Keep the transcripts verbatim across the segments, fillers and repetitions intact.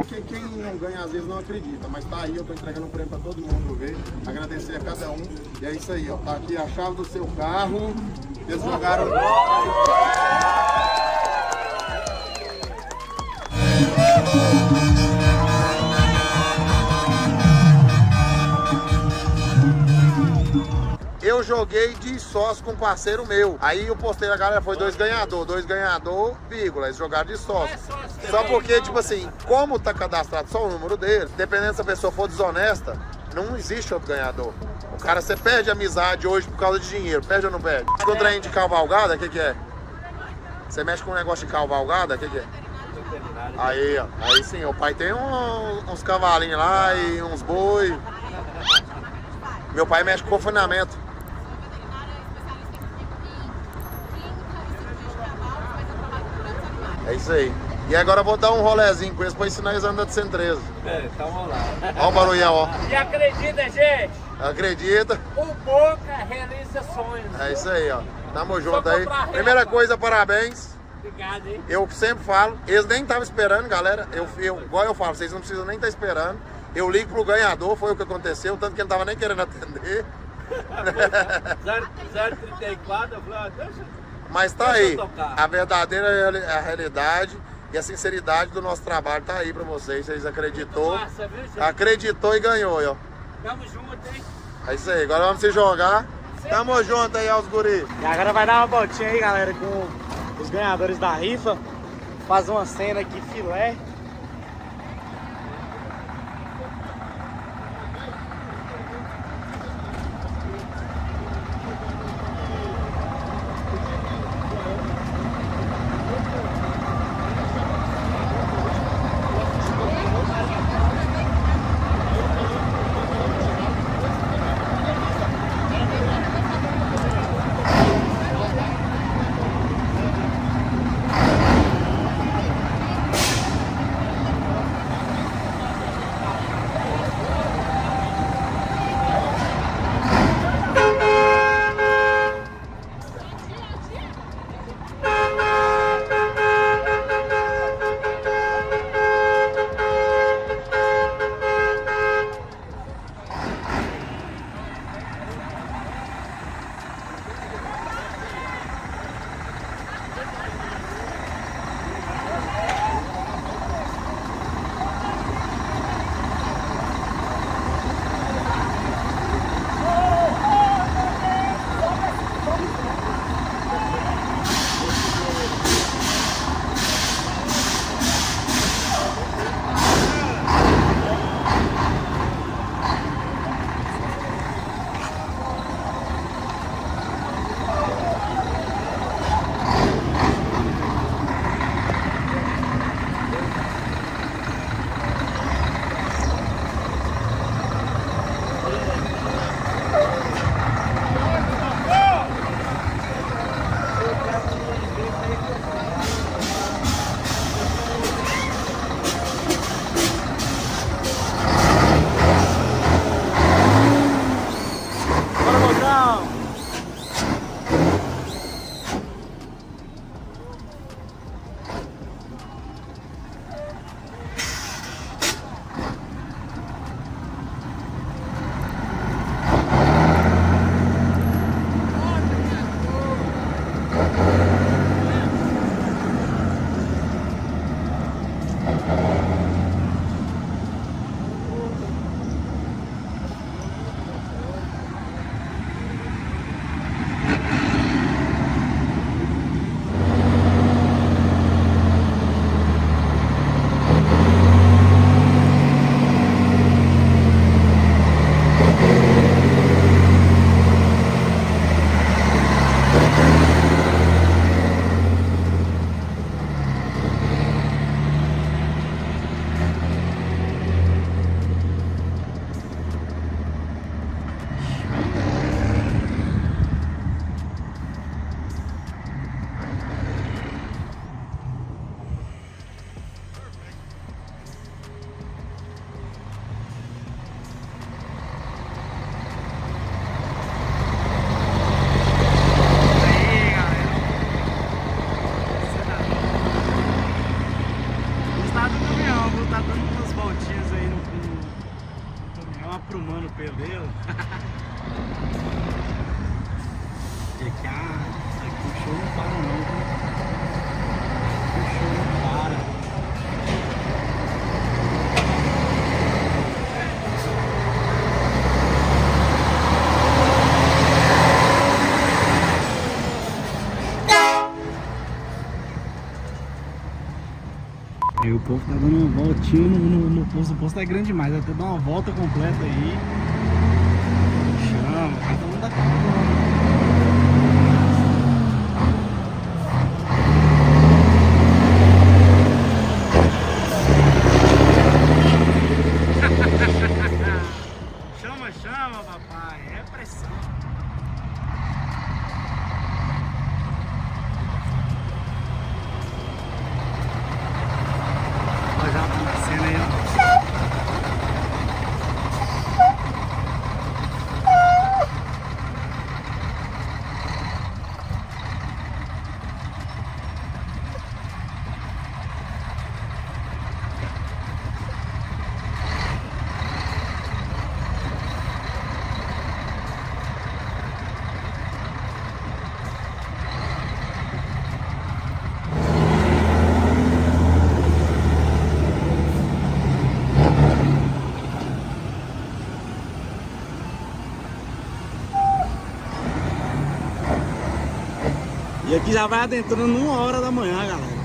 Porque quem não ganha às vezes não acredita, mas tá aí, eu tô entregando um prêmio pra todo mundo ver, agradecer a cada um, e é isso aí, ó, tá aqui a chave do seu carro, eles jogaram... Eu joguei de sócio com um parceiro meu. Aí eu postei, a galera foi dois ganhador, dois ganhador, vírgula. Eles jogaram de sócio. Só porque, tipo assim, como tá cadastrado só o número deles, dependendo se a pessoa for desonesta, não existe outro ganhador. O cara, você perde a amizade hoje por causa de dinheiro. Perde ou não perde? Com o trem de cavalgada, o que que é? Você mexe com um negócio de cavalgada, o que que é? Aí, ó. Aí sim, o pai tem um, uns cavalinhos lá e uns boi. Meu pai mexe com confinamento. É isso aí. E agora eu vou dar um rolezinho com eles pra ensinar eles a andar de cento e treze. É, tá rolando. Ó o barulhão, ó. E acredita, gente? Acredita. O Boca realiza sonhos. É isso aí, ó. Tamo junto aí. Primeira coisa, parabéns. Obrigado, hein? Eu sempre falo, eles nem estavam esperando, galera. Eu, eu, igual eu falo, vocês não precisam nem estar esperando. Eu ligo pro ganhador, foi o que aconteceu, tanto que ele não tava nem querendo atender. zero trinta e quatro, eu falei, ó, deixa... Mas tá aí, a verdadeira a realidade e a sinceridade do nosso trabalho tá aí pra vocês. Vocês acreditou, acreditou e ganhou, ó. Tamo junto, hein? É isso aí, agora vamos se jogar. Tamo junto aí, aos guris. E agora vai dar uma voltinha aí, galera, com os ganhadores da rifa. Faz uma cena aqui, filé. show não para não, o show não para. Aí o povo tá dando uma voltinha no, no, no posto, o posto tá grande demais, até dar uma volta completa aí. Chama, cada um dá conta. E aqui já vai adentrando uma hora da manhã, galera.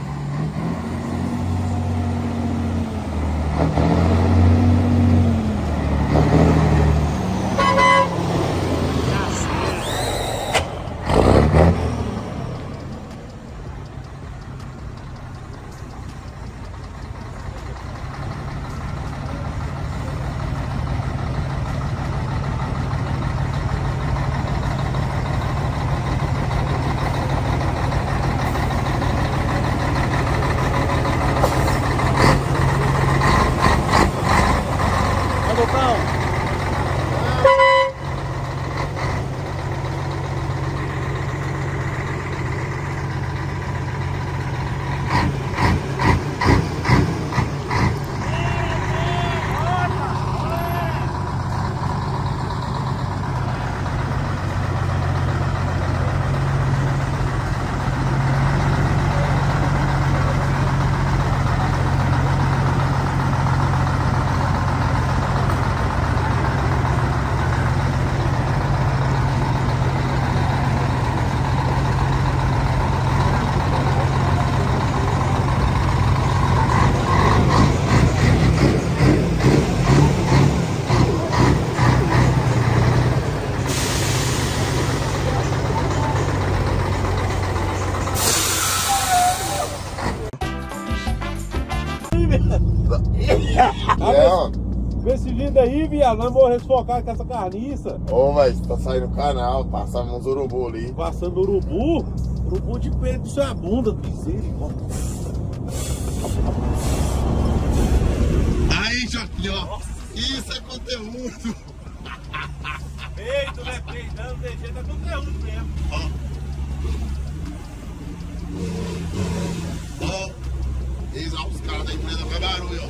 Aí, viado, nós vamos resfocar com essa carniça. Ô, oh, mas tá saindo o canal, passando uns urubu ali. Passando urubu? Urubu de peito de sua bunda, misericórdia. Aí, Joaquim, ó. Nossa. Isso é conteúdo. Peito, né? Peito, não, tem jeito, é conteúdo mesmo. Ó. Ó. Eles, ó, os caras da empresa faz barulho, ó.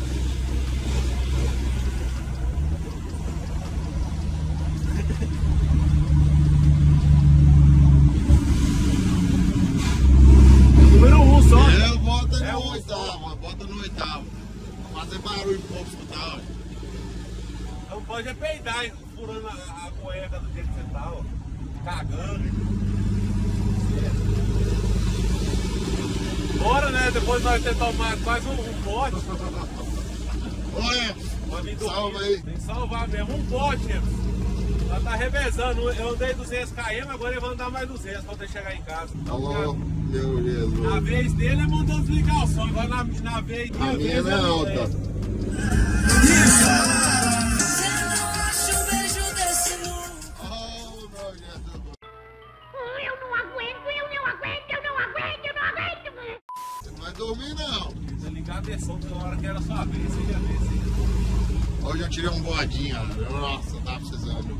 Número um só. É, bota no é oitavo, bota no oitavo. Fazer barulho pro povo escutar, ó. Não pode é peidar, hein, furando a, a cueca do jeito que você tá, ó. Cagando, hein. Bora, né? Depois nós ter tomado mais um, um pote. Olha, pode salva aí. Tem que salvar mesmo. Um pote, né? Ela tá revezando. Eu andei duzentos quilômetros, agora ele vai andar mais duzentos pra poder chegar em casa. Alô, meu Jesus. Na vez dele é mandando desligar o som. Agora na, na vez dele. A minha não é alta. Oh, meu Jesus. Eu não aguento, eu não aguento, eu não aguento, eu não aguento. Não vai dormir não. Desligar a versão pela hora que era sua vez, você ia ver, sim. Hoje eu tirei um boadinho, cara. Nossa, tá precisando.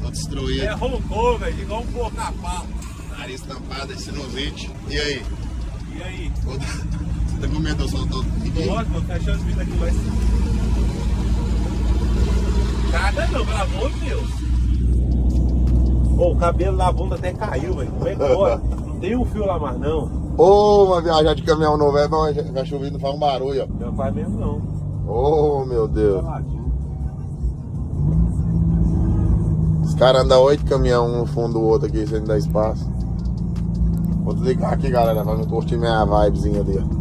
Tô destruído. É, roncou, velho, igual um porco a pau. Nariz tampado, sinusite. E aí? E aí? Você tá com medo de eu soltar o pique? Ótimo, tá achando vida aqui mais. Nada não, pelo amor de Deus. Oh, o cabelo na bunda até caiu, velho. Como é que foi? Não tem um fio lá mais, não. Ô, oh, uma viagem de caminhão novo, é, vai chover, não faz um barulho, ó. Não faz mesmo, não. Ô, oh, meu Deus. Os caras andam oito caminhão um no fundo do outro aqui, sem dar espaço. Vou desligar aqui, galera, pra não curtir minha vibezinha ali, ó.